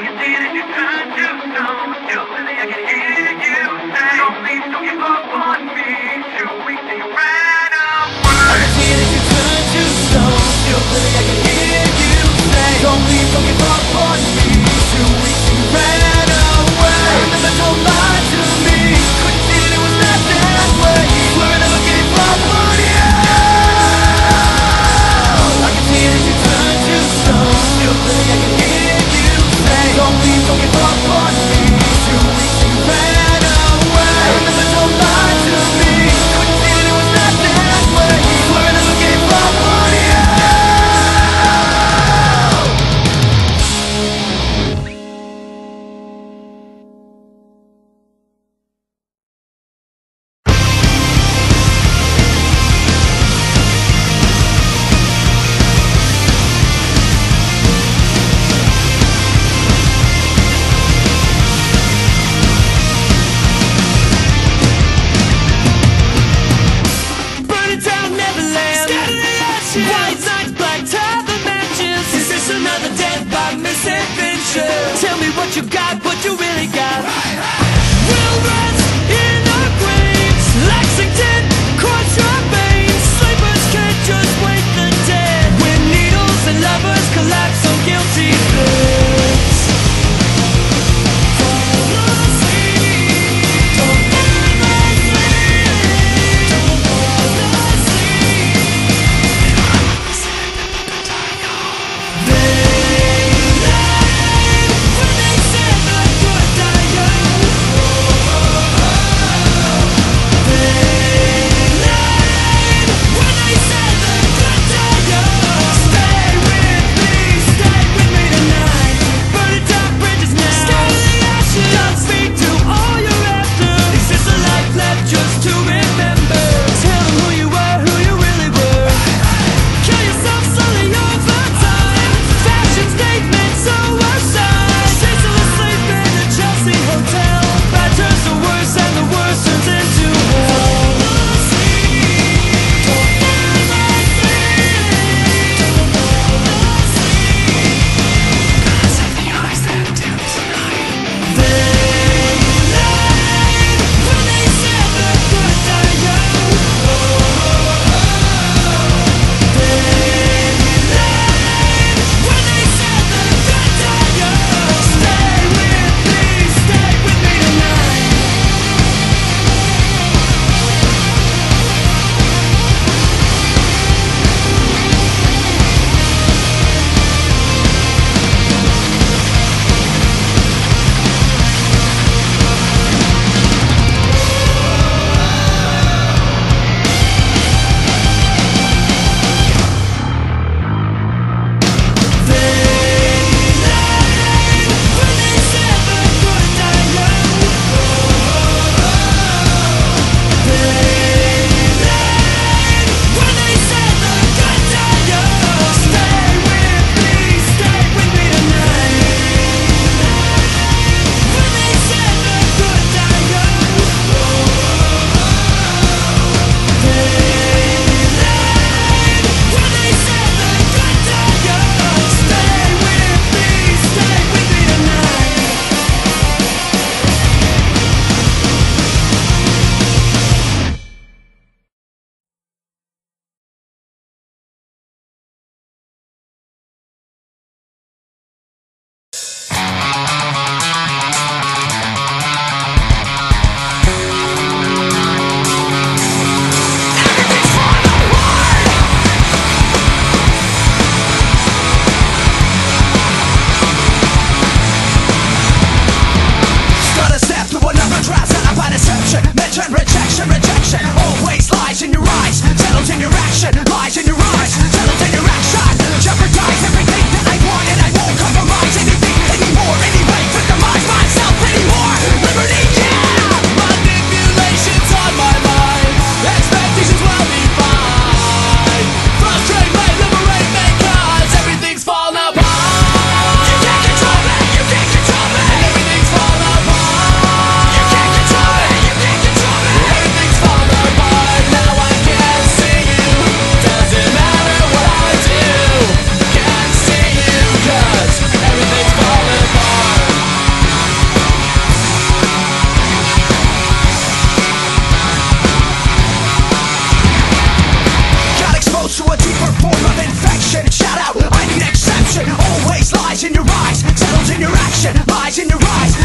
I can see that you're trying to know. Hopefully I can hear you say, so please don't give up on me. Too weak to your right away. I can see that you're trying to know. Hopefully I can hear you say, so please don't give up on me. Too weak to your right away. I remember don't lie to me. Couldn't see that it was not that way. Swear I never gave up on you. I can see that you're trying to know. Hopefully I can hear you. So please don't give up on me. Too weak to ran away. I remember don't lie to me. Couldn't see that it was not that way. Swear I never gave up on passion lies in your eyes.